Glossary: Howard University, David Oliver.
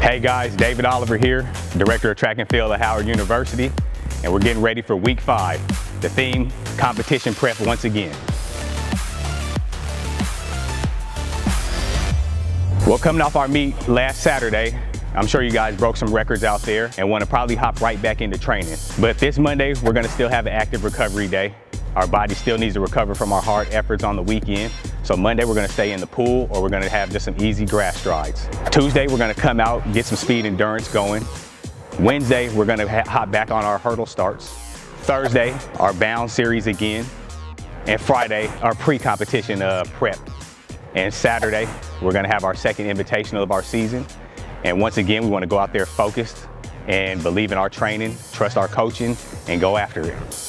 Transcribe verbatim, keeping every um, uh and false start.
Hey guys, David Oliver here, Director of Track and Field at Howard University, and we're getting ready for week five. The theme, competition prep once again. Well, coming off our meet last Saturday, I'm sure you guys broke some records out there and want to probably hop right back into training. But this Monday, we're going to still have an active recovery day. Our body still needs to recover from our hard efforts on the weekend. So Monday, we're gonna stay in the pool or we're gonna have just some easy grass strides. Tuesday, we're gonna come out, get some speed endurance going. Wednesday, we're gonna hop back on our hurdle starts. Thursday, our bound series again. And Friday, our pre-competition uh, prep. And Saturday, we're gonna have our second invitational of our season. And once again, we wanna go out there focused and believe in our training, trust our coaching, and go after it.